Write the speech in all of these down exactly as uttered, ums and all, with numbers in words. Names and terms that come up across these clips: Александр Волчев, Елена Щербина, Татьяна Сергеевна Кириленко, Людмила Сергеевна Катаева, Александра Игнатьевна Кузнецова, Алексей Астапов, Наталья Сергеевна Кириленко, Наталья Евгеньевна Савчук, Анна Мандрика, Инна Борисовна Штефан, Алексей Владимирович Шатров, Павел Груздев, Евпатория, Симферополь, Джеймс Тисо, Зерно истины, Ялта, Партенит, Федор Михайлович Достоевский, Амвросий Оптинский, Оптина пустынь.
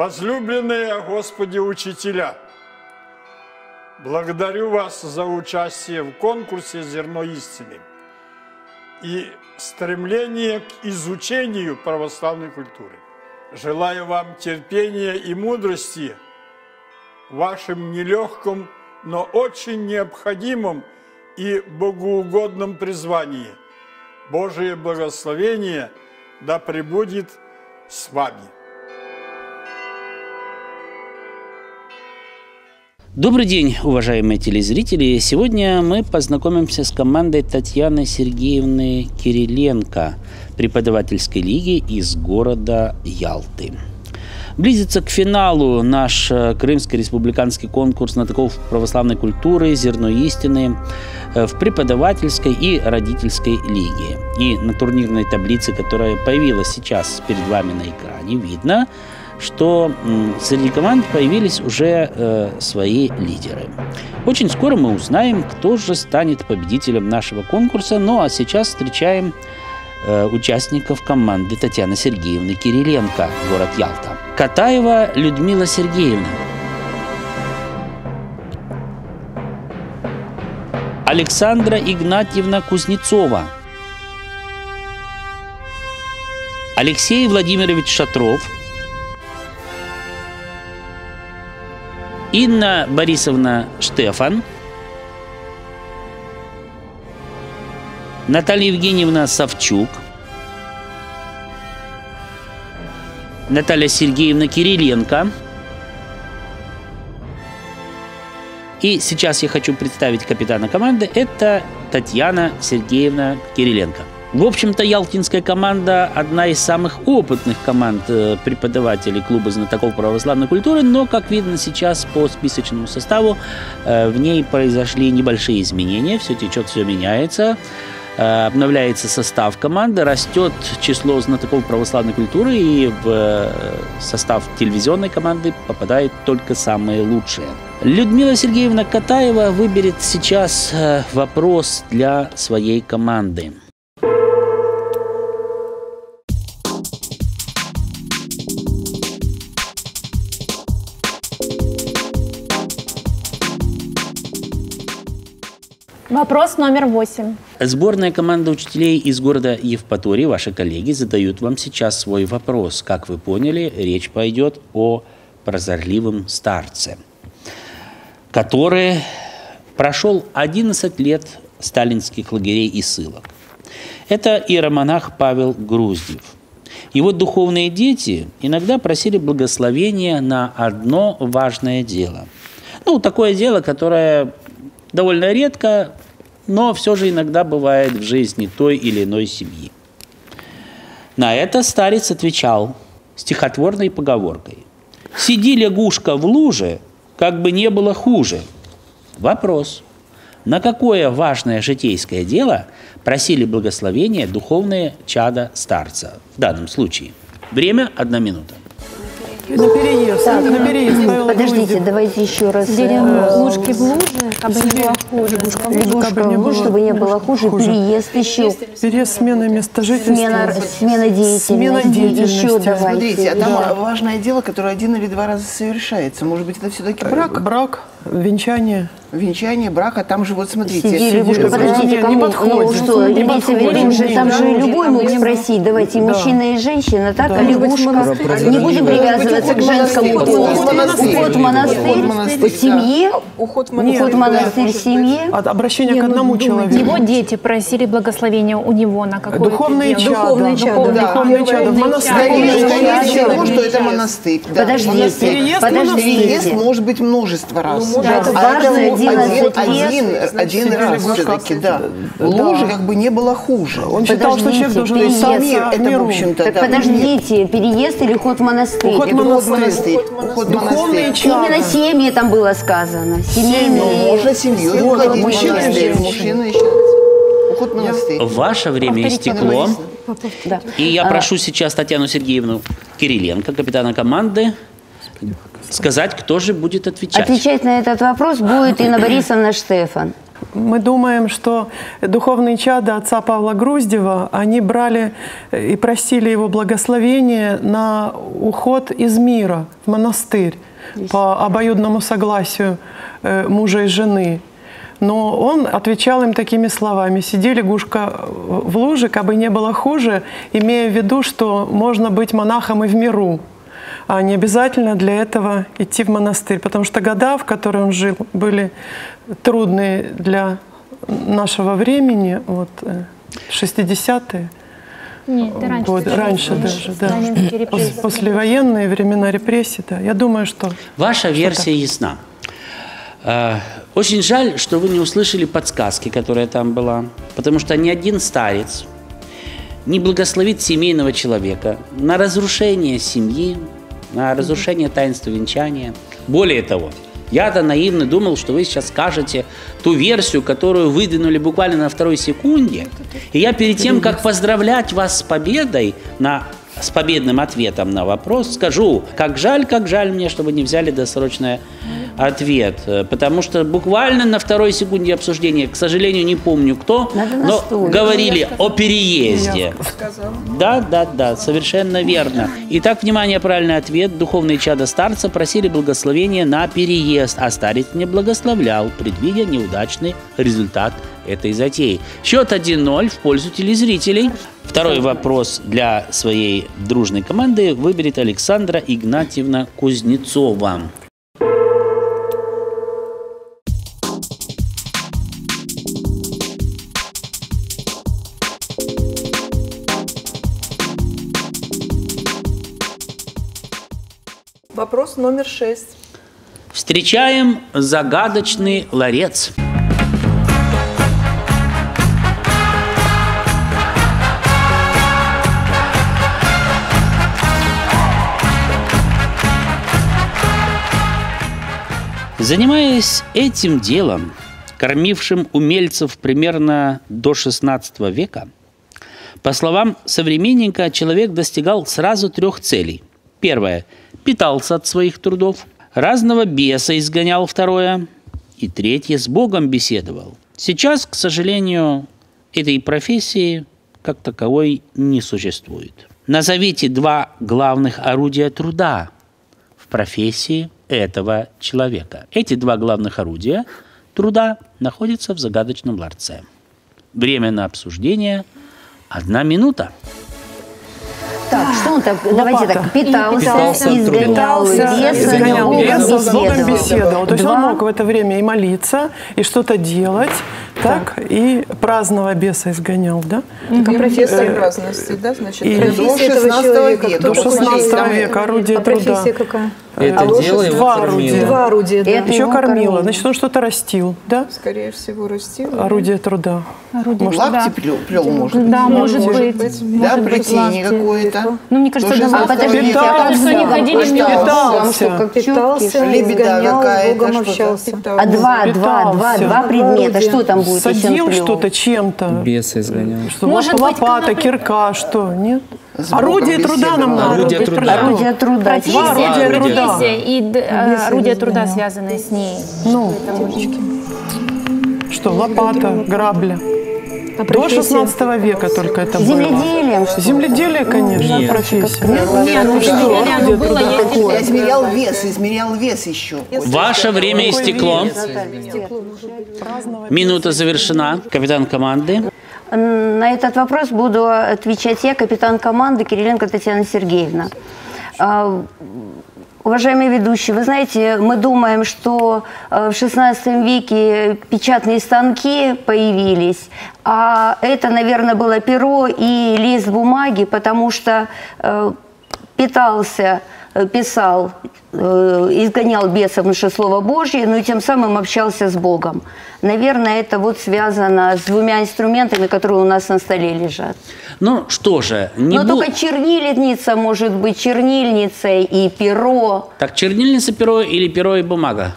Возлюбленные о Господе учителя, благодарю вас за участие в конкурсе «Зерно истины» и стремление к изучению православной культуры. Желаю вам терпения и мудрости в вашем нелегком, но очень необходимом и богоугодном призвании. Божие благословение да пребудет с вами. Добрый день, уважаемые телезрители! Сегодня мы познакомимся с командой Татьяны Сергеевны Кириленко, преподавательской лиги из города Ялты. Близится к финалу наш Крымский республиканский конкурс знатоков православной культуры «Зерно истины» в преподавательской и родительской лиге. И на турнирной таблице, которая появилась сейчас перед вами на экране, видно, что среди команд появились уже э, свои лидеры. Очень скоро мы узнаем, кто же станет победителем нашего конкурса. Ну а сейчас встречаем э, участников команды Татьяны Сергеевны Кириленко, город Ялта. Катаева Людмила Сергеевна. Александра Игнатьевна Кузнецова. Алексей Владимирович Шатров. Инна Борисовна Штефан. Наталья Евгеньевна Савчук. Наталья Сергеевна Кириленко. И сейчас я хочу представить капитана команды. Это Татьяна Сергеевна Кириленко. В общем-то, ялтинская команда одна из самых опытных команд преподавателей клуба знатоков православной культуры, но, как видно сейчас по списочному составу, в ней произошли небольшие изменения, все течет, все меняется, обновляется состав команды, растет число знатоков православной культуры, и в состав телевизионной команды попадают только самые лучшие. Людмила Сергеевна Катаева выберет сейчас вопрос для своей команды. Вопрос номер восемь. Сборная команда учителей из города Евпатории, ваши коллеги, задают вам сейчас свой вопрос. Как вы поняли, речь пойдет о прозорливом старце, который прошел одиннадцать лет сталинских лагерей и ссылок. Это иеромонах Павел Груздев. Его духовные дети иногда просили благословения на одно важное дело. Ну, такое дело, которое довольно редко, но все же иногда бывает в жизни той или иной семьи. На это старец отвечал стихотворной поговоркой: «Сиди, лягушка, в луже, как бы не было хуже». Вопрос: на какое важное житейское дело просили благословения духовные чада старца? В данном случае время одна минута. На переезд. Так, на переезд. Да. Подождите, Лузи. Давайте еще раз. Лужки в луже, как бы не было хуже. Лужка в луже, чтобы не было хуже. Переезд еще. Переезд, смена места жительства. Смена деятельности. Смена деятельности. Еще давайте. Смотрите, а там да. важное дело, которое один или два раза совершается. Может быть, это все-таки брак? Брак, венчание. Венчание, брак, а там же, вот смотрите. Сиди, лягушка, подождите, кому? Не подходит. Ну, не подходит. Там же любой мог спросить. Давайте, да. мужчина и женщина, так? Да. А лягушка? Не будем привязываться к женскому полу. Уход в монастырь. По семье? Уход в монастырь в семье? Обращение к одному человеку. Его дети просили благословения у него на какое-то духовное чадо. Духовное чадо. Духовное чадо. В монастырь. Что это монастырь. Подождите. Переезд может быть множество раз. Важное Один, один, один раз все-таки, да. Лужи как бы не было хуже. Он считал, что человек должен идти сам это, в общем-то, да. Подождите, переезд или уход в монастырь? Уход в монастырь. Духовные чары. Именно семьи там было сказано. Семейные. Можно семью уходить в монастырь. Мужчина и женщина. Уход в монастырь. Ваше время истекло. И я прошу сейчас Татьяну Сергеевну Кириленко, капитана команды, сказать, кто же будет отвечать. Отвечать на этот вопрос будет Инна Борисовна Штефан. мы думаем, что духовные чада отца Павла Груздева, они брали и просили его благословения на уход из мира в монастырь по обоюдному согласию мужа и жены. Но он отвечал им такими словами: «Сиди, лягушка, в луже, кабы не было хуже», имея в виду, что можно быть монахом и в миру, а не обязательно для этого идти в монастырь, потому что года, в которые он жил, были трудные для нашего времени, вот, шестидесятые. Нет, это раньше, годы. Раньше даже, да. Послевоенные времена репрессий, да. Я думаю, что... Ваша версия ясна. Очень жаль, что вы не услышали подсказки, которая там была, потому что ни один старец не благословит семейного человека на разрушение семьи, на разрушение таинства венчания. Более того, я-то наивно думал, что вы сейчас скажете ту версию, которую выдвинули буквально на второй секунде. И я перед тем, как поздравлять вас с победой, на, с победным ответом на вопрос, скажу, как жаль, как жаль мне, что вы не взяли досрочное ответ. Потому что буквально на второй секунде обсуждения, к сожалению, не помню кто, но говорили о переезде. Да, да, да, совершенно верно. Итак, внимание, правильный ответ. Духовные чада старца просили благословения на переезд, а старец не благословлял, предвидя неудачный результат этой затеи. Счет один ноль в пользу телезрителей. Второй вопрос для своей дружной команды выберет Александра Игнатьевна Кузнецова. Вопрос номер шесть. Встречаем загадочный ларец. Занимаясь этим делом, кормившим умельцев примерно до шестнадцатого века, по словам современника, человек достигал сразу трех целей. Первое – питался от своих трудов, разного беса изгонял, второе, и третье – с Богом беседовал. Сейчас, к сожалению, этой профессии как таковой не существует. Назовите два главных орудия труда в профессии этого человека. Эти два главных орудия труда находятся в загадочном ларце. Время на обсуждение – одна минута. Так, что он так, давайте так, питался, изгонял, изгонял, беседовал. То есть он мог в это время и молиться, и что-то делать, так, и праздного беса изгонял, да? Профессия праздности, да, значит, до шестнадцатого века. До шестнадцатого века, орудие труда. Это дело его кормило. Два орудия, да. Еще кормило, значит, он что-то растил, да? Скорее всего, растил. Орудие труда. Лапти плел, может быть. Да, может быть. Да, плетение какое-то. Ну, мне кажется, да, подождите, питался, питался, лебеда какая-то, а два, два, два, два предмета, что там будет? Садил что-то чем-то. Беса изгонял. Лопата, кирка, что, нет? Орудие труда нам надо. Орудие труда. Орудие труда. И орудие труда, связанное с ней. Ну, что, лопата, грабля. До шестнадцатого века только это было. Земледелием, что? Земледелие, конечно, нет. Профессия. Нет, ну что, орудие труда какое? Измерял вес, измерял вес еще. Ваше время истекло. Минута завершена. Капитан команды. На этот вопрос буду отвечать я, капитан команды Кириленко Татьяна Сергеевна. Уважаемые ведущие, вы знаете, мы думаем, что в шестнадцатом веке печатные станки появились, а это, наверное, было перо и лист бумаги, потому что питался, писал, изгонял бесов, ну, слово Божье, но и тем самым общался с Богом. Наверное, это вот связано с двумя инструментами, которые у нас на столе лежат. Ну что же, не но бу... только чернильница может быть, чернильница и перо. Так, чернильница, перо или перо и бумага?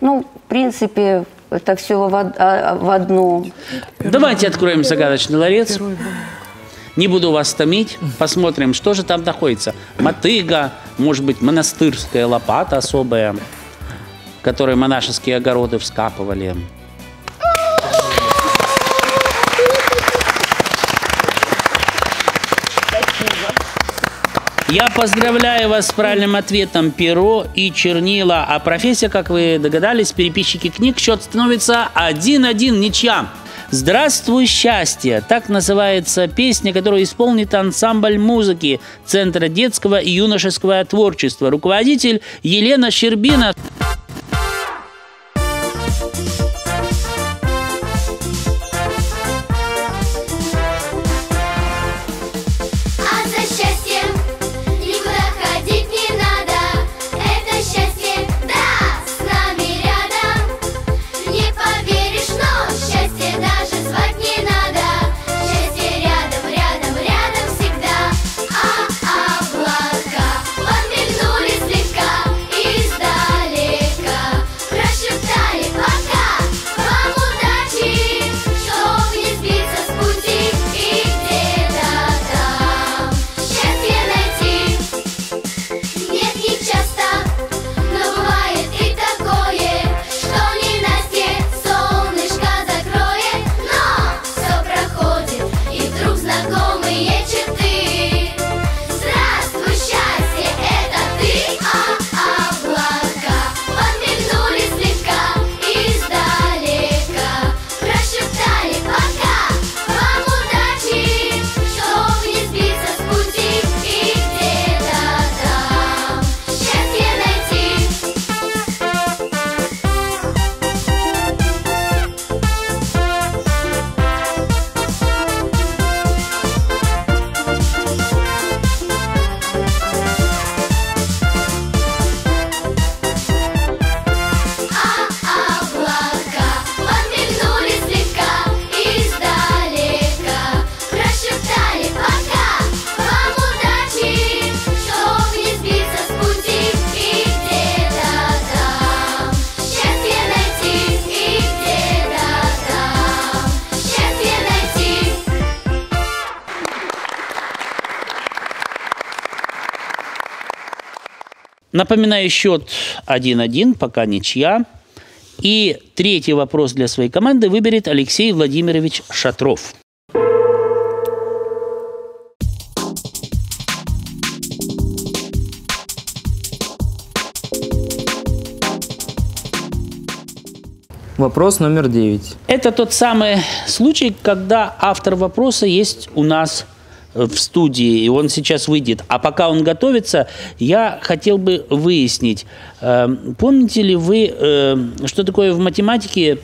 Ну, в принципе, это все в, в одну. Давайте откроем загадочный ларец. Не буду вас томить, посмотрим, что же там находится. Мотыга, может быть, монастырская лопата особая, которой монашеские огороды вскапывали. Я поздравляю вас с правильным ответом. Перо и чернила. А профессия, как вы догадались, переписчики книг. Счет становится один-один, ничья. «Здравствуй, счастье» – так называется песня, которую исполнит ансамбль музыки Центра детского и юношеского творчества. Руководитель Елена Щербина. Напоминаю, счет один-один, пока ничья. И третий вопрос для своей команды выберет Алексей Владимирович Шатров. Вопрос номер девять. Это тот самый случай, когда автор вопроса есть у нас в студии, и он сейчас выйдет. А пока он готовится, я хотел бы выяснить, помните ли вы, что такое в математике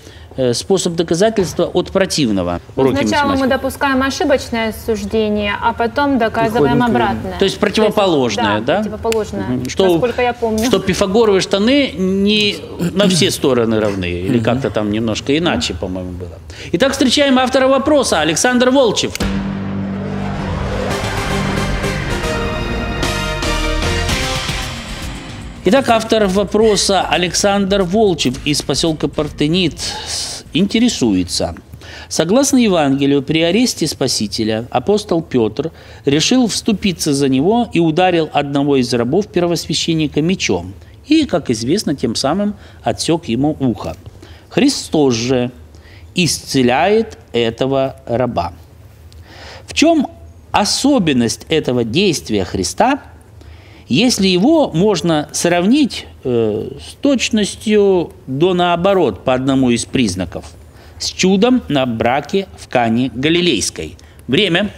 способ доказательства от противного? Сначала мы допускаем ошибочное суждение, а потом доказываем обратное. То есть противоположное, да? Да, противоположное, что, насколько я помню. Что пифагоровые штаны не на все стороны равны, или как-то там немножко иначе, по-моему, было. Итак, встречаем автора вопроса, Александр Волчев. Итак, автор вопроса Александр Волчев из поселка Партенит интересуется. Согласно Евангелию, при аресте Спасителя апостол Петр решил вступиться за него и ударил одного из рабов первосвященника мечом. И, как известно, тем самым отсек ему ухо. Христос же исцеляет этого раба. В чем особенность этого действия Христа, если его можно сравнить э, с точностью до наоборот по одному из признаков, с чудом на браке в Кане Галилейской? Время.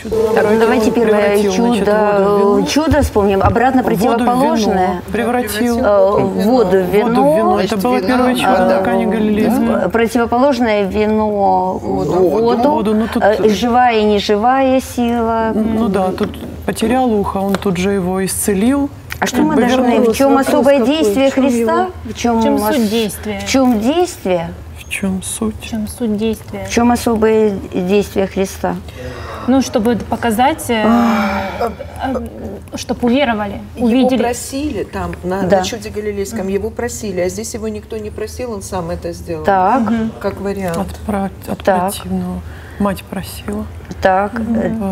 Чудо. Так, давайте первое чудо, чудо вспомним. Обратно воду противоположное. Превратил. Воду в вино. Воду, вино. Это было первое чудо в Кане Галилейской. Противоположное вино воду. воду. воду. Ну, тут... Живая и неживая сила. Ну да, тут... Потерял ухо, он тут же его исцелил. А что мы должны? В чем особое действие Христа? В чем суть действия? В чем действие? В чем суть? В чем суть действия? В чем особое действие Христа? Ну, чтобы показать, чтобы уверовали, увидели. Его просили там, на, да. на чуде Галилейском, его просили, а здесь его никто не просил, он сам это сделал. Так. Как вариант. От, про... От так. противного. Мать просила. Так. Угу.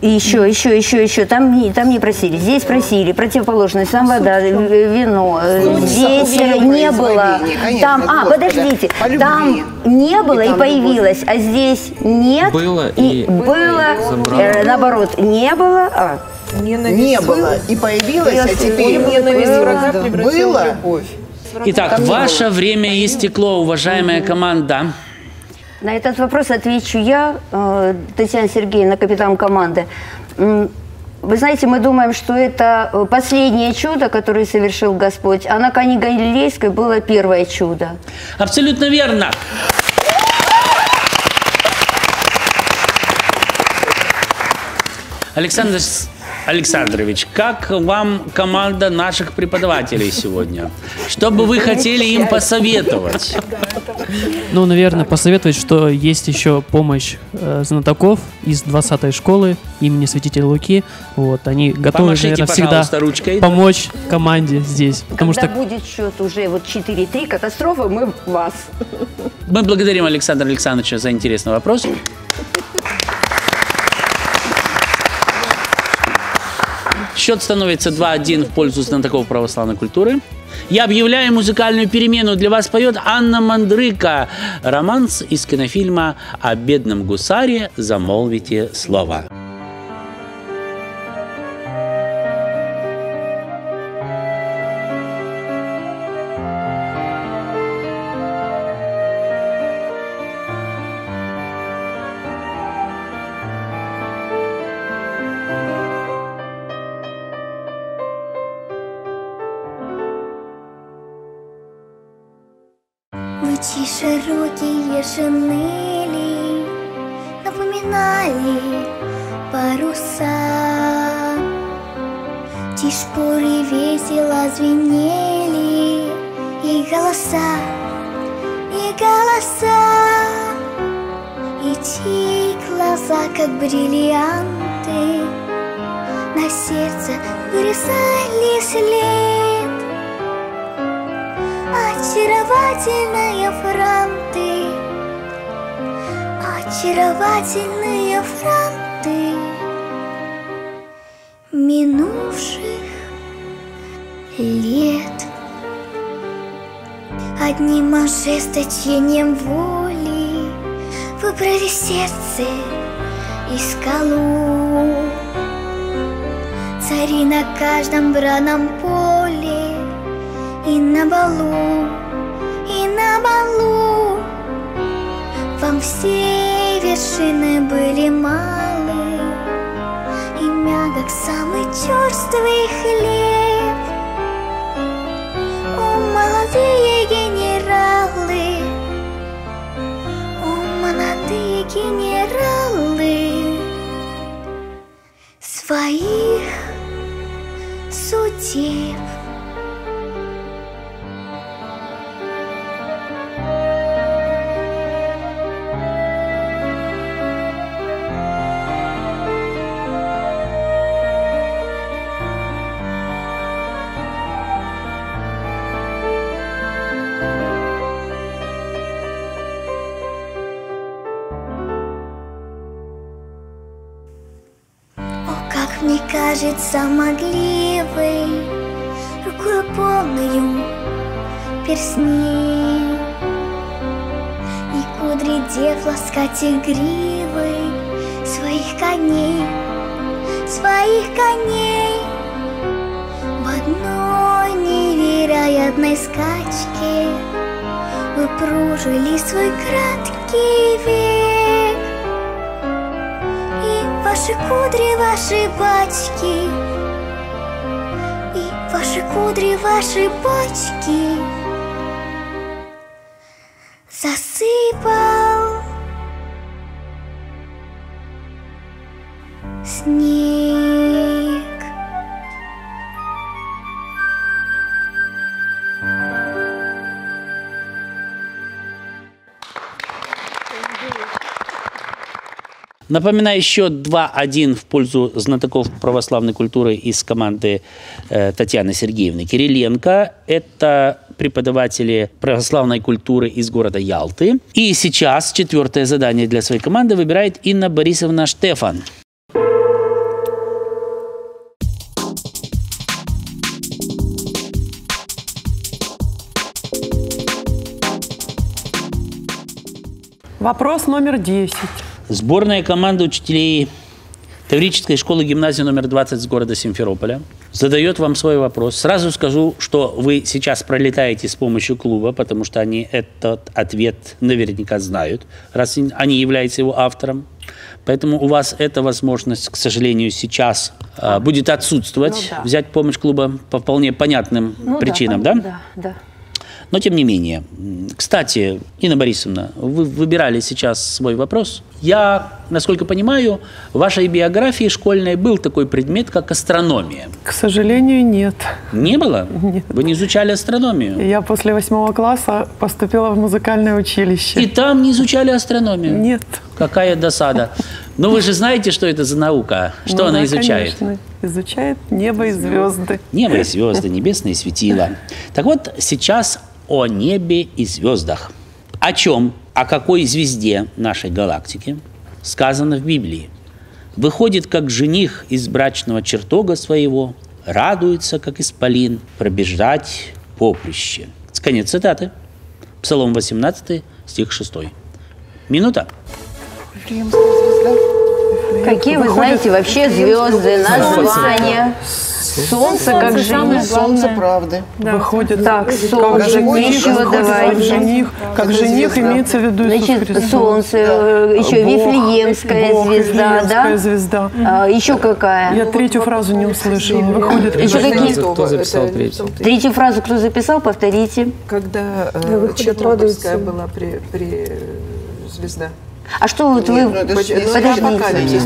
И еще, еще, еще, еще. Там не, там не просили. Здесь просили. Противоположное. Сам вода, вино. Здесь не было. Там, а, подождите. Там не было и появилось. А здесь нет. Было и было. Наоборот, не было. Ненависть не было. И появилась, а теперь было. было. Любовь. Итак, ваше время истекло, уважаемая угу. команда. На этот вопрос отвечу я, Татьяна Сергеевна, капитан команды. Вы знаете, мы думаем, что это последнее чудо, которое совершил Господь, а на Кане Галилейской было первое чудо. Абсолютно верно. Александр Александрович, как вам команда наших преподавателей сегодня? Что бы вы хотели им посоветовать? Ну, наверное, посоветовать, что есть еще помощь э, знатоков из двадцатой школы имени Святителя Луки. Вот, они готовы, Помашите, наверное, всегда ручкой, помочь да? команде здесь. Потому Когда что... будет счет уже вот четыре три, катастрофа, мы вас. Мы благодарим Александра Александровича за интересный вопрос. Счет становится два один в пользу знатоков православной культуры. Я объявляю музыкальную перемену. Для вас поет Анна Мандрика. Романс из кинофильма «О бедном гусаре замолвите слова». Лучи широкие шинели напоминали паруса, чьи шпоры весело звенели, и голоса, и голоса, и чьи глаза, как бриллианты, на сердце вырезали след. Очаровательные франты, очаровательные франты минувших лет. Одним ожесточением воли выбрали сердце и скалу. Цари на каждом бранном поле и на балу, и на балу вам все вершины были малы и мягок самый черствый хлеб. О, молодые генералы, о, молодые генералы своих судеб. Кажется, могли вы рукою полную персни и кудри дев ласкать игривы своих коней, своих коней. В одной невероятной скачке вы прожили свой краткий век. И ваши кудри, ваши бачки, и ваши кудри, ваши бачки засыпал снег. Напоминаю, еще два один в пользу знатоков православной культуры из команды э, Татьяны Сергеевны Кириленко. Это преподаватели православной культуры из города Ялты. И сейчас четвертое задание для своей команды выбирает Инна Борисовна Штефан. Вопрос номер десять. Сборная команда учителей Таврической школы гимназии номер двадцать с города Симферополя, задает вам свой вопрос. Сразу скажу, что вы сейчас пролетаете с помощью клуба, потому что они этот ответ наверняка знают, раз они являются его автором. Поэтому у вас эта возможность, к сожалению, сейчас э, будет отсутствовать, ну, да. взять помощь клуба по вполне понятным ну, причинам, да? Да, да. Но тем не менее. Кстати, Инна Борисовна, вы выбирали сейчас свой вопрос. Я, насколько понимаю, в вашей биографии школьной был такой предмет, как астрономия. К сожалению, нет. Не было? Нет. Вы не изучали астрономию? Я после восьмого класса поступила в музыкальное училище. И там не изучали астрономию? Нет. Какая досада. Но вы же знаете, что это за наука? Что ну, она изучает? Конечно. Изучает небо и звезды. Небо и звезды, небесные светила. Так вот, сейчас... О небе и звездах. О чем, о какой звезде нашей галактики сказано в Библии. Выходит, как жених из брачного чертога своего, радуется, как исполин, пробежать поприще. Конец цитаты. Псалом восемнадцатый, стих шестой. Минута. Какие вы знаете вообще звезды, названия? Солнце, солнце, как жених. Солнце правды. Да. Выходит, так, солнце, как жених, выходит, жених, как жених имеется в виду Иисус Христос. Солнце, да. еще Бог, Вифлеемская Бог, звезда, Вифлеемская да? звезда. А, еще какая? Я третью фразу не услышала. Выходит, еще какие? Кто записал третью? Третью фразу кто записал, повторите. Когда э, Чертоговская была при, при звезда. А что вот Нет, вы, подождите,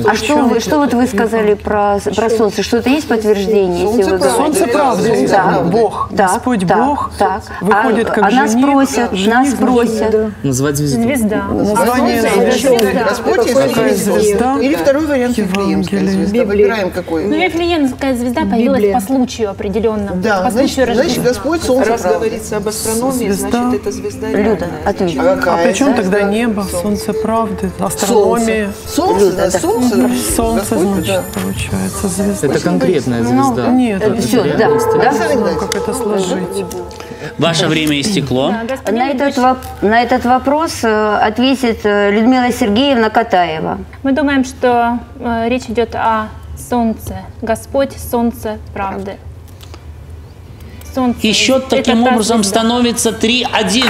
а что вы, что вот вы сказали про, про солнце? Что-то есть подтверждение? Солнце, правда. солнце правда. Да. Бог, да. Господь да. Бог да. выходит а, как а жених. Нас просят, жених, нас просят. Да. Назвать звезду. Звезда. Название звезды. Господь какая звезда? Или второй вариант Вифлеемская звезда. Выбираем какой. Ну, Вифлеемская звезда появилась по случаю определенному. Да, по случаю рождения. Значит, Господь солнце. Раз говорится об астрономии, значит, это звезда. Люда, отвечай. А при чем тогда небо, солнце, правда? Астрономия. Солнце, Люда, да. солнце, солнце значит, да. получается, звезда. Это конкретная звезда. Ну, нет, это все, да. Да? Ну, как это сложить? Ваше время истекло. Да, на, этот воп... на этот вопрос ответит Людмила Сергеевна Катаева. Мы думаем, что речь идет о солнце. Господь, солнце, правды. Солнце. И счет таким это образом становится три один.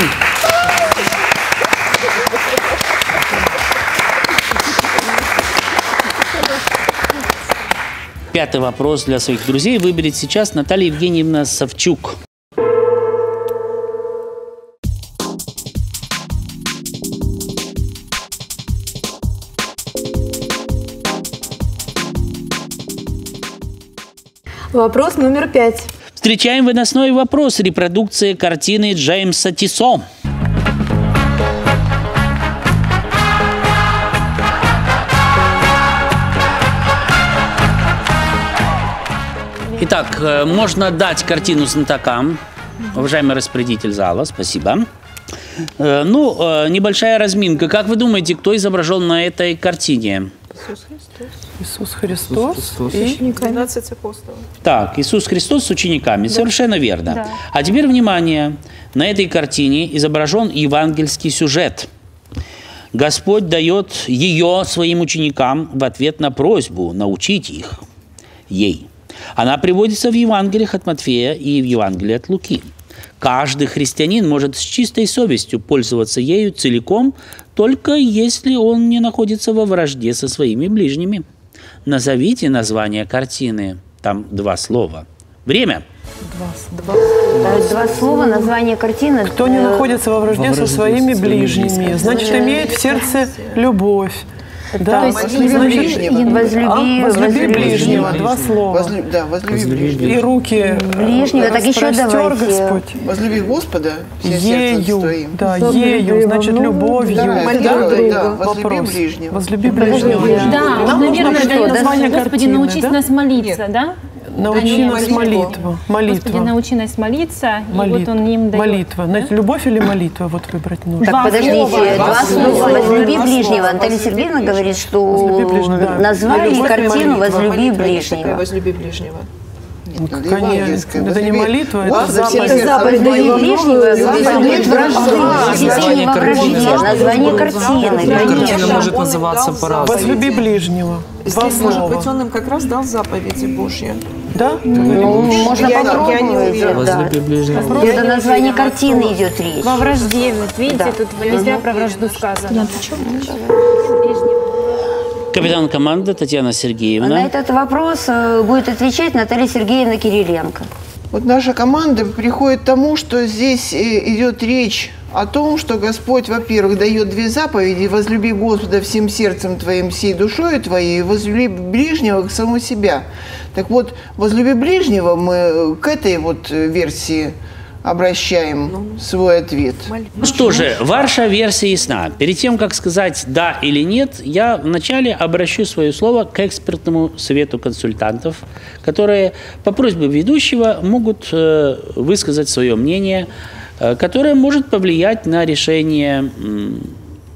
Пятый вопрос для своих друзей выберет сейчас Наталья Евгеньевна Савчук. Вопрос номер пять. Встречаем выносной вопрос репродукции картины Джеймса Тисо. Итак, можно дать картину знатокам, уважаемый распорядитель зала, спасибо. Ну, небольшая разминка. Как вы думаете, кто изображен на этой картине? Иисус Христос. Иисус Христос, Иисус Христос. И двенадцать апостолов. Так, Иисус Христос с учениками, да. совершенно верно. Да. А теперь, внимание, на этой картине изображен евангельский сюжет. Господь дает ее своим ученикам в ответ на просьбу научить их ей. Она приводится в Евангелиях от Матфея и в Евангелии от Луки. Каждый христианин может с чистой совестью пользоваться ею целиком, только если он не находится во вражде со своими ближними. Назовите название картины. Там два слова. Время. Два, два, два, два, два слова, название картины. Кто не находится во вражде, во вражде со своими ближними, ближними значит, имеет в сердце любовь. Да, то есть возлюби ближнего. Возлюби, а? возлюби ближнего. Два слова. Возлю, да, возлюби ближнего. И руки ближнего. Так еще давайте. Господь. Возлюби Господа. Ею. Да, ею. Значит, любовью. Да, да, да, да. Возлюби ближнего. Возлюби ближнего. Да, нам наверное, что, название да? Господи, научись да? нас молиться, да? Научи нас молитву. Молитва. Господи, научи нас молиться. Молитва. И вот он им дает. Молитва. Значит, любовь или молитва? Вот выбрать нужно. Так, подождите. Два слова. Возлюби ближнего. Наталья Сергеевна говорит, что назвали картину «Возлюби ближнего». «Возлюби ближнего». евангельское. Это не молитва, это заповедь. Да и лишнего, заповедь враждения. Название картины. Картина может называться по-разному. Возлюби ближнего. Здесь, может быть, он им как раз дал заповеди Божьи. Да? Ну, можно попробовать. Это название картины идет речь. Во вражде. Вот видите, тут везде про вражду сказано. Капитан команды Татьяна Сергеевна. На этот вопрос будет отвечать Наталья Сергеевна Кириленко. Вот наша команда приходит к тому, что здесь идет речь о том, что Господь, во-первых, дает две заповеди: возлюби Господа всем сердцем твоим, всей душой твоей, и возлюби ближнего как самого себя. Так вот, возлюби ближнего мы к этой вот версии обращаем свой ответ. Ну что же, ваша версия ясна. Перед тем, как сказать «да» или «нет», я вначале обращу свое слово к экспертному совету консультантов, которые по просьбе ведущего могут высказать свое мнение, которое может повлиять на решение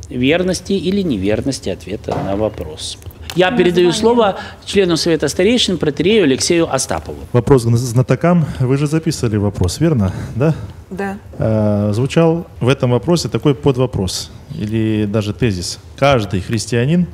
верности или неверности ответа на вопрос. Я передаю слово члену Совета старейшин, протоиерею Алексею Астапову. Вопрос к знатокам. Вы же записывали вопрос, верно? Да? Да. Э, звучал в этом вопросе такой подвопрос или даже тезис. Каждый христианин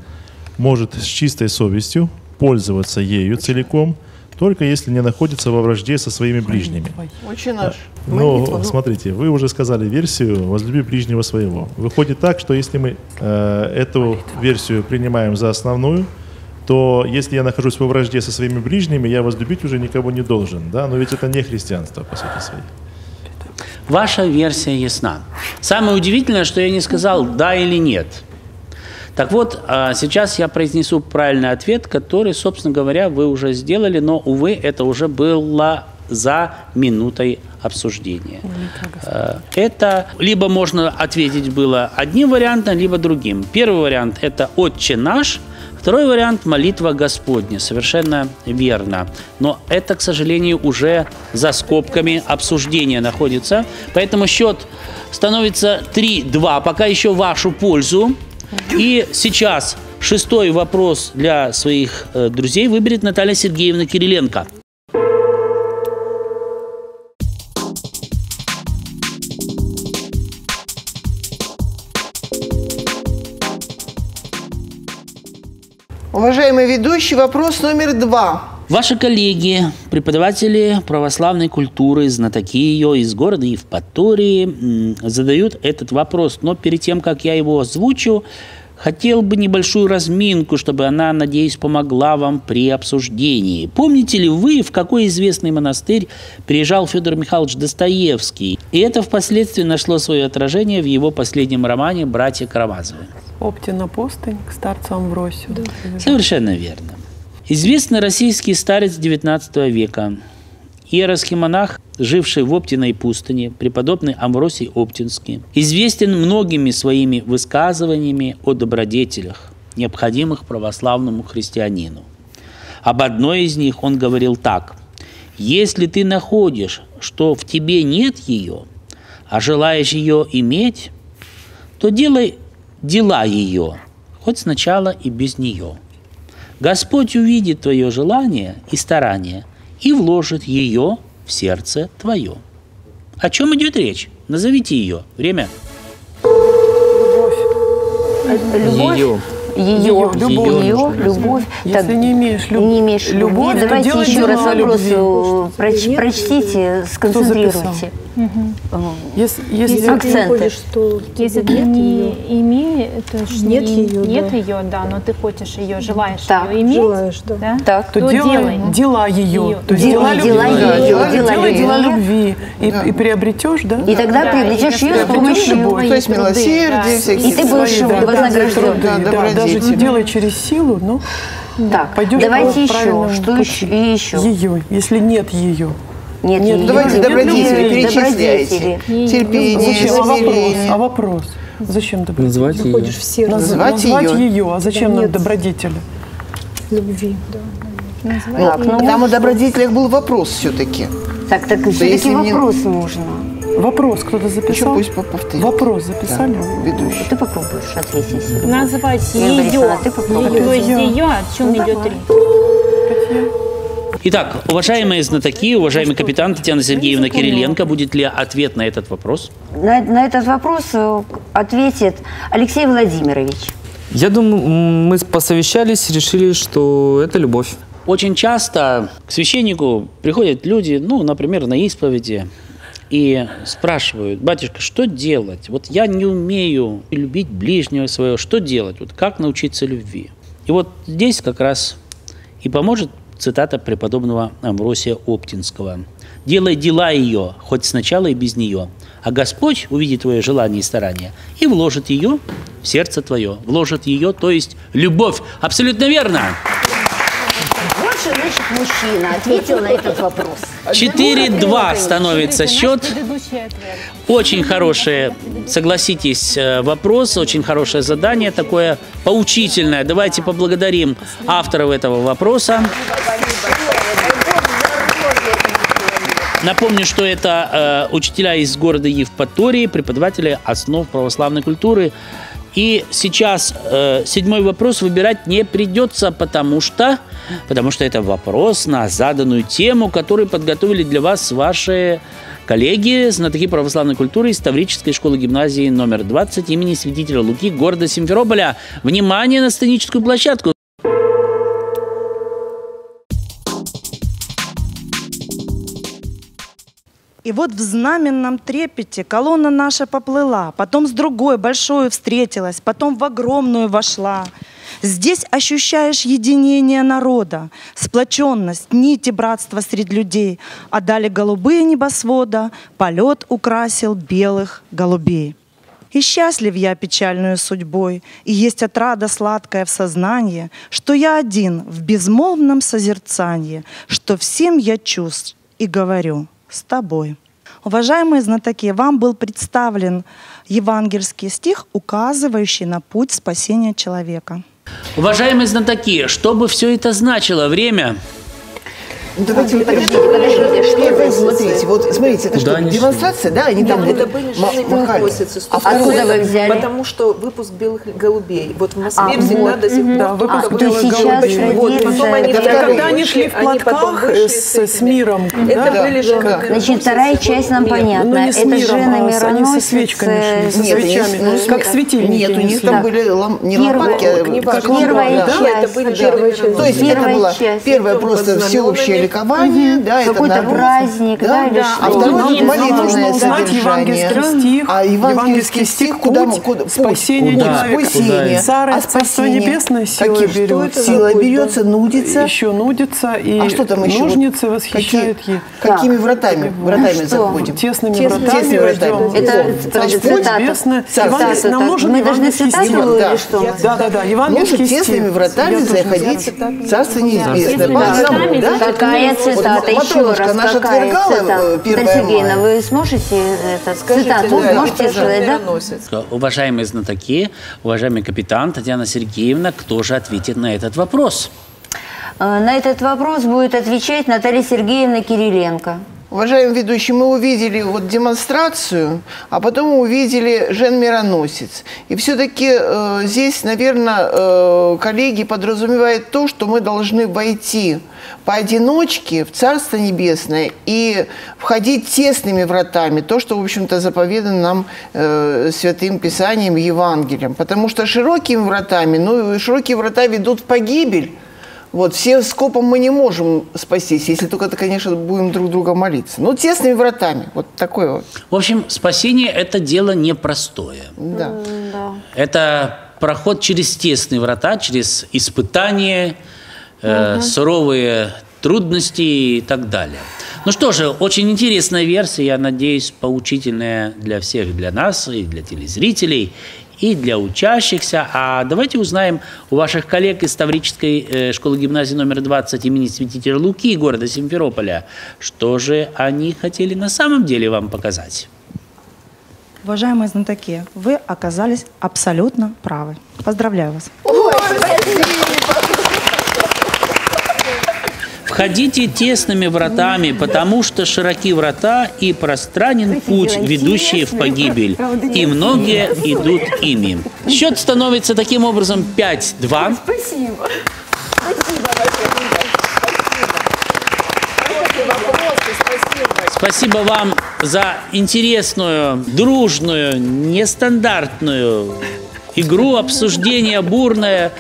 может с чистой совестью пользоваться ею целиком, только если не находится во вражде со своими ближними. Очень наш. Но смотрите, вы уже сказали версию «возлюби ближнего своего». Выходит так, что если мы э, эту версию принимаем за основную, то если я нахожусь во вражде со своими ближними, я возлюбить уже никого не должен. Да? Но ведь это не христианство, по сути своей. Ваша версия ясна. Самое удивительное, что я не сказал «да» или «нет». Так вот, сейчас я произнесу правильный ответ, который, собственно говоря, вы уже сделали, но, увы, это уже было за минутой обсуждения. Это либо можно ответить было одним вариантом, либо другим. Первый вариант – это «Отче наш», второй вариант – «Молитва Господня». Совершенно верно. Но это, к сожалению, уже за скобками обсуждения находится. Поэтому счет становится три-два, пока еще в вашу пользу. И сейчас шестой вопрос для своих э, друзей выберет Наталья Сергеевна Кириленко. Уважаемый ведущий, вопрос номер два. Ваши коллеги, преподаватели православной культуры, знатоки ее из города Евпатории задают этот вопрос. Но перед тем, как я его озвучу, хотел бы небольшую разминку, чтобы она, надеюсь, помогла вам при обсуждении. Помните ли вы, в какой известный монастырь приезжал Федор Михайлович Достоевский? И это впоследствии нашло свое отражение в его последнем романе «Братья Карамазовы». «Оптина пустынь» к старцу Амвросию. Да. Совершенно верно. Известный российский старец девятнадцатого века, иеросский монах, живший в Оптиной пустыне, преподобный Амвросий Оптинский, известен многими своими высказываниями о добродетелях, необходимых православному христианину. Об одной из них он говорил так: «Если ты находишь, что в тебе нет ее, а желаешь ее иметь, то делай дела ее, хоть сначала и без нее. Господь увидит твое желание и старание и вложит ее в сердце твое». О чем идет речь? Назовите ее. Время. Любовь. Любовь. Ее. Ее. Любовь. Ее. Любовь. Если так, не имеешь, люб... не имеешь любовь, любовь, давайте то еще раз вопрос проч... прочтите, сконцентрируйте. Угу. Если, если, если акценты. Ты что если ты не имеешь, нет, ее, нет да. ее, да, но ты хочешь ее, желаешь так. ее иметь, желаешь, да. Да? Так, то, то делай дела ее, то дела, дела, дела, дела, дела, дела любви, и, да. и приобретешь, да? И тогда да, приобретешь ее с помощью любовь, то есть милосердие, да. и ты будешь вознагражден. Да, да, да, даже угу. делай через силу, но так. Пойдешь давайте еще, что еще, и еще. Ее, если нет ее. Нет, нет, нет, давайте добродетели, перечисляйте. Терпение, смирение. А вопрос? Зачем добродетели? Назвать ее. Назвать, ее. Назвать ее. А зачем да, нам добродетели? Любви. Да, ну, так, ну, там у добродетелях был вопрос все-таки. Так, так, все-таки да, вопрос мне... нужно. Вопрос кто-то записал? Пусть повторит. Вопрос записали? Да. Ведущий. Ты попробуешь ответить. Назвать ее. Ее. То есть ее, о чем идет речь? Итак, уважаемые знатоки, уважаемый капитан Татьяна Сергеевна Кириленко, будет ли ответ на этот вопрос? На, на этот вопрос ответит Алексей Владимирович. Я думаю, мы посовещались, решили, что это любовь. Очень часто к священнику приходят люди, ну, например, на исповеди, и спрашивают: батюшка, что делать? Вот я не умею любить ближнего своего, что делать? Вот как научиться любви? И вот здесь как раз и поможет цитата преподобного Амвросия Оптинского: «Делай дела ее, хоть сначала и без нее, а Господь увидит твое желание и старание и вложит ее в сердце твое». Вложит ее, то есть любовь. Абсолютно верно! Значит, мужчина ответил на этот вопрос. четыре-два становится счет. Очень хорошее, согласитесь, вопрос, очень хорошее задание, такое поучительное. Давайте поблагодарим авторов этого вопроса. Напомню, что это э, учителя из города Евпатории, преподаватели основ православной культуры. И сейчас э, седьмой вопрос выбирать не придется, потому что, потому что это вопрос на заданную тему, которую подготовили для вас ваши коллеги, знатоки православной культуры из Таврической школы-гимназии номер двадцать имени Святителя Луки города Симферополя. Внимание на сценическую площадку! И вот в знаменном трепете колонна наша поплыла, потом с другой большой встретилась, потом в огромную вошла. Здесь ощущаешь единение народа, сплоченность, нити братства среди людей, а дали голубые небосвода, полет украсил белых голубей. И счастлив я печальную судьбой, и есть отрада сладкая в сознании, что я один в безмолвном созерцании, что всем я чувств и говорю с тобой. Уважаемые знатоки, вам был представлен евангельский стих, указывающий на путь спасения человека. Уважаемые знатоки, что бы все это значило? Время. Давайте, подождите, подождите, что это? Смотрите, вот, смотрите, это что, демонстрация, да? Они там махали. Откуда вы взяли? Потому что выпуск белых голубей. Вот в Москве всегда до сих пор выпуск белых голубей. Когда они шли в платках с миром. Это были же... Значит, вторая часть нам понятна. Это же номероносицы. Со свечами. Как светильники. Нет, у них там были не лампадки, а... Первая часть. То есть это была первая просто всеобщая ликование, да, какой-то праздник, да, да, да. А второй молитвенное содержание. Стих, а евангельский стих, куда, куда спасение, да, спасение. Царство, а спасение небесное, сила Каким? берется, сила берется, нудится, еще нудится и а что там еще? ножницы восхищают ей. Какими вратами? Вратами ну, заходим. Тесными, Тесными вратами. вратами. Это значит, цитата. Нам нужен евангельский стих. Да, да, да. Евангельский стих. Тесными вратами заходить царство небесное. Какая цитата? Вот, еще раз, какая цитата? Татьяна Сергеевна, вы сможете этот, Скажите, цитату? Да, можете сказать, да? Уважаемые знатоки, уважаемый капитан, Татьяна Сергеевна, кто же ответит на этот вопрос? На этот вопрос будет отвечать Наталья Сергеевна Кириленко. Уважаемые ведущие, мы увидели вот демонстрацию, а потом увидели Жен-мироносец. И все-таки э, здесь, наверное, э, коллеги подразумевают то, что мы должны войти поодиночке в Царство Небесное и входить тесными вратами, то, что, в общем-то, заповедано нам э, Святым Писанием, Евангелием. Потому что широкими вратами, ну, широкие врата ведут в погибель. Вот, все скопом мы не можем спастись, если только, конечно, будем друг друга молиться. Но тесными вратами, вот такое вот. В общем, спасение – это дело непростое. Да. Это проход через тесные врата, через испытания, э, угу. суровые трудности и так далее. Ну что же, очень интересная версия, я надеюсь, поучительная для всех, для нас и для телезрителей. И для учащихся. А давайте узнаем у ваших коллег из Таврической школы-гимназии номер двадцать имени Святителя Луки города Симферополя, что же они хотели на самом деле вам показать. Уважаемые знатоки, вы оказались абсолютно правы. Поздравляю вас. Ой, Входите тесными вратами, потому что широки врата и пространен путь, ведущий в погибель, и многие идут ими. Счет становится таким образом пять-два. Спасибо. Спасибо вам за интересную, дружную, нестандартную игру, обсуждение бурное,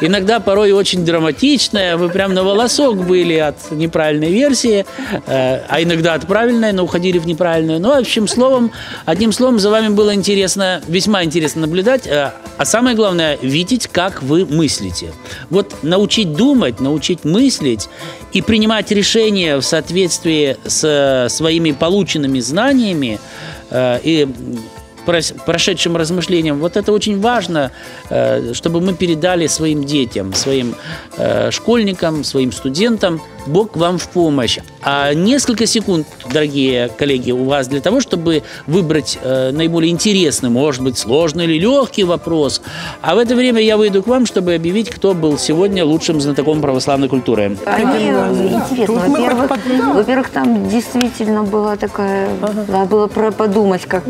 иногда порой очень драматичное. Вы прям на волосок были от неправильной версии, э, а иногда от правильной, но уходили в неправильную. Ну, в общем, словом, одним словом, за вами было интересно, весьма интересно наблюдать, э, а самое главное, видеть, как вы мыслите. Вот научить думать, научить мыслить и принимать решения в соответствии с э, своими полученными знаниями э, и прошедшим размышлениям. Вот это очень важно, чтобы мы передали своим детям, своим школьникам, своим студентам. Бог вам в помощь. А несколько секунд, дорогие коллеги, у вас для того, чтобы выбрать наиболее интересный, может быть, сложный или легкий вопрос. А в это время я выйду к вам, чтобы объявить, кто был сегодня лучшим знатоком православной культуры. Интересно. Во-первых, там действительно была такая... Надо было подумать, как...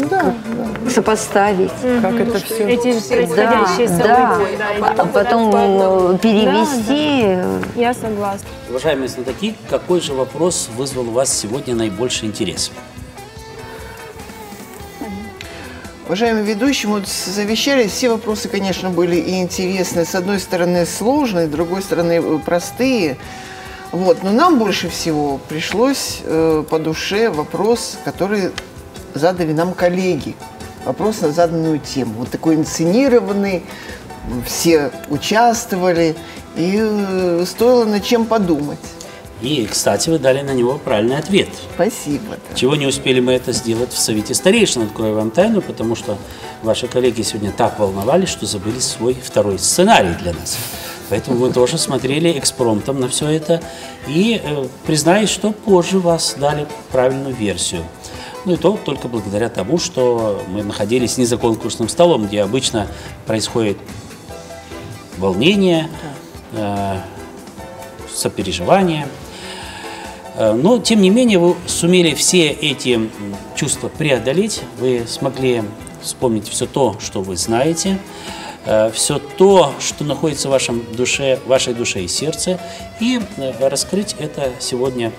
сопоставить. Как это все? Эти же происходящие события. А потом перевести. Я согласна. Уважаемые знатоки, какой же вопрос вызвал у вас сегодня наибольший интерес? Уважаемые ведущие, мы завещали, все вопросы, конечно, были и интересные. С одной стороны, сложные, с другой стороны, простые. Вот. Но нам больше всего пришлось по душе вопрос, который задали нам коллеги. Вопрос на заданную тему. Вот такой инсценированный, все участвовали, и стоило над чем подумать. И, кстати, вы дали на него правильный ответ. Спасибо. Чего не успели мы это сделать в Совете старейшин, открою вам тайну, потому что ваши коллеги сегодня так волновались, что забыли свой второй сценарий для нас. Поэтому вы тоже смотрели экспромтом на все это и э, признаюсь, что позже вас дали правильную версию. Ну и то только благодаря тому, что мы находились не за конкурсным столом, где обычно происходит волнение, э, сопереживание. Но, тем не менее, вы сумели все эти чувства преодолеть. Вы смогли вспомнить все то, что вы знаете, э, все то, что находится в вашем душе, вашей душе и сердце, и э, раскрыть это сегодня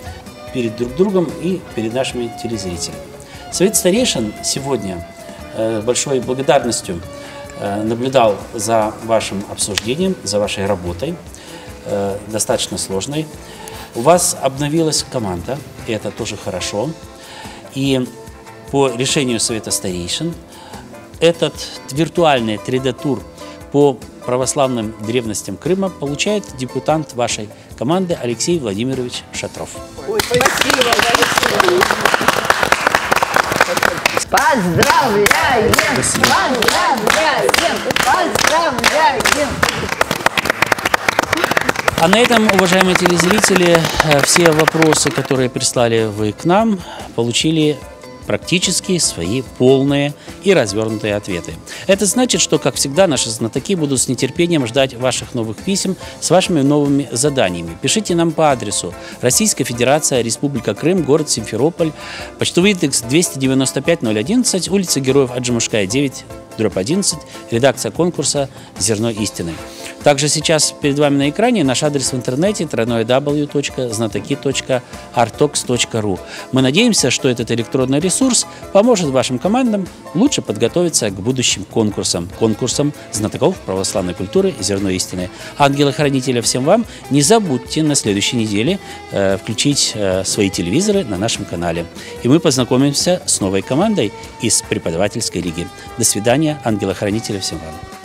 перед друг другом и перед нашими телезрителями. Совет старейшин сегодня с большой благодарностью наблюдал за вашим обсуждением, за вашей работой, достаточно сложной. У вас обновилась команда, и это тоже хорошо. И по решению Совета старейшин этот виртуальный три дэ тур по православным древностям Крыма получает депутант вашей команды Алексей Владимирович Шатров. Ой, спасибо, спасибо. Поздравляем! Спасибо. Поздравляем! Поздравляем! А на этом, уважаемые телезрители, все вопросы, которые прислали вы к нам, получили практически свои полные и развернутые ответы. Это значит, что, как всегда, наши знатоки будут с нетерпением ждать ваших новых писем с вашими новыми заданиями. Пишите нам по адресу: Российская Федерация, Республика Крым, город Симферополь, почтовый индекс двести девяносто пять ноль одиннадцать, улица Героев Аджимушкая, девять дробь одиннадцать, редакция конкурса «Зерно истины». Также сейчас перед вами на экране наш адрес в интернете дабл ю дабл ю дабл ю точка знатоки точка артокс точка ру. Мы надеемся, что этот электронный ресурс поможет вашим командам лучше подготовиться к будущим конкурсам, конкурсам знатоков православной культуры и «Зерно истины». Ангелы-хранителя всем вам! Не забудьте на следующей неделе э, включить э, свои телевизоры на нашем канале. И мы познакомимся с новой командой из преподавательской лиги. До свидания, ангелы-хранителя всем вам!